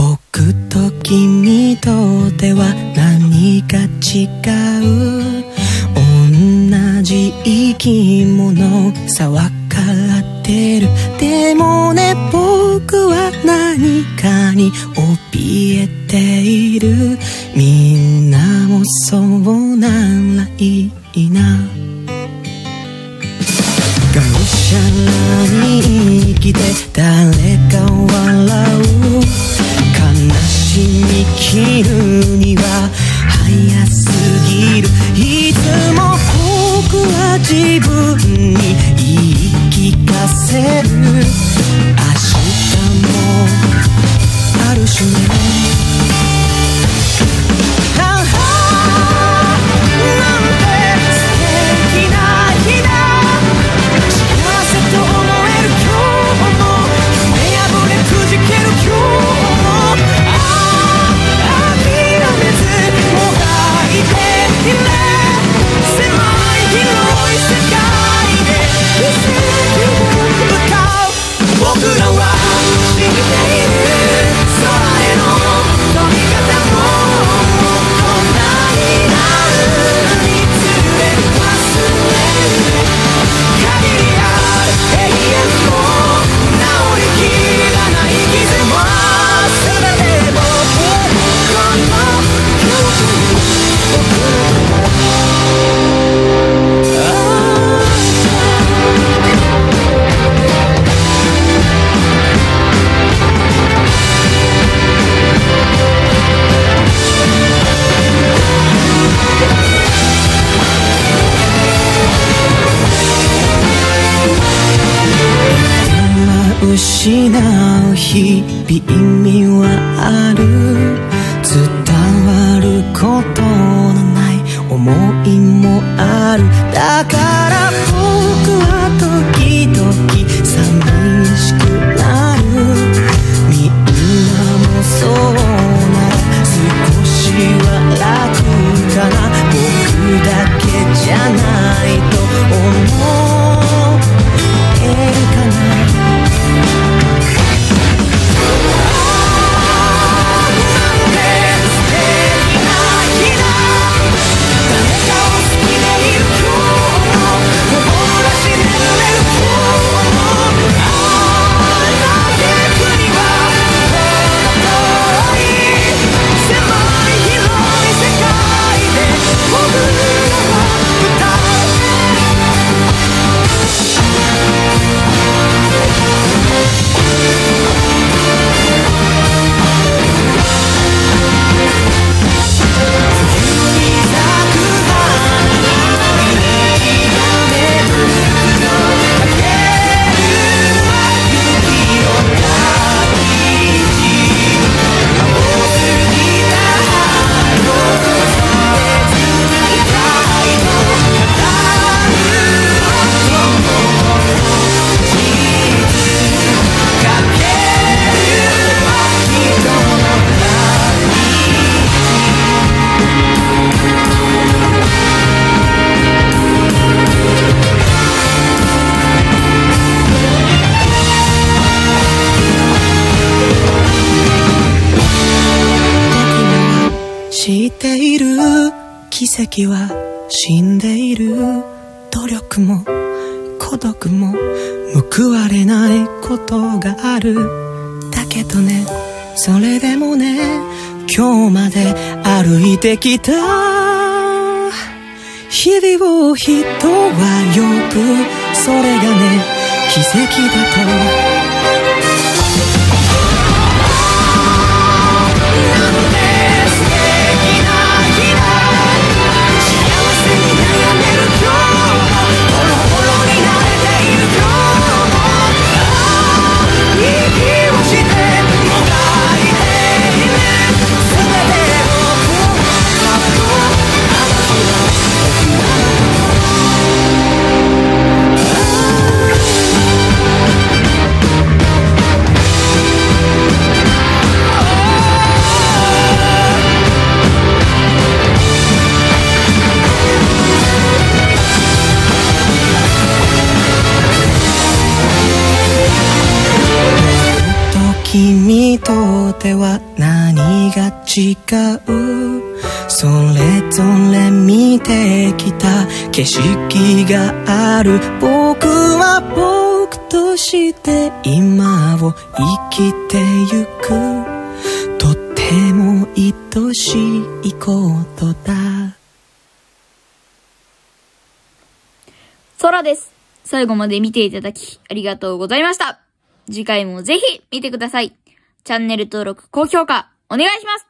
僕と君とでは何が違う、同じ生き物さ分からってる。でもね僕は何かに怯えている。みんなもそうならいいな。がむしゃらに生きて誰か笑う。悲しみ切るには早すぎる。いつも僕は自分に言い聞かせる。明日もあるしね。失う日々意味はある。伝わることのない思いもある。だから僕は時々寂しくなる。みんなもそうなら少しは楽かな。僕だけじゃないと思えるかな。奇跡は死んでいる。努力も孤独も報われないことがある。だけどねそれでもね今日まで歩いてきた日々を人は呼ぶ。それがね奇跡だと。ては何が違う？それぞれ見てきた景色がある。僕は僕として今を生きてゆく。とても愛しいことだ。空です。最後まで見ていただきありがとうございました。次回もぜひ見てください。チャンネル登録、高評価お願いします。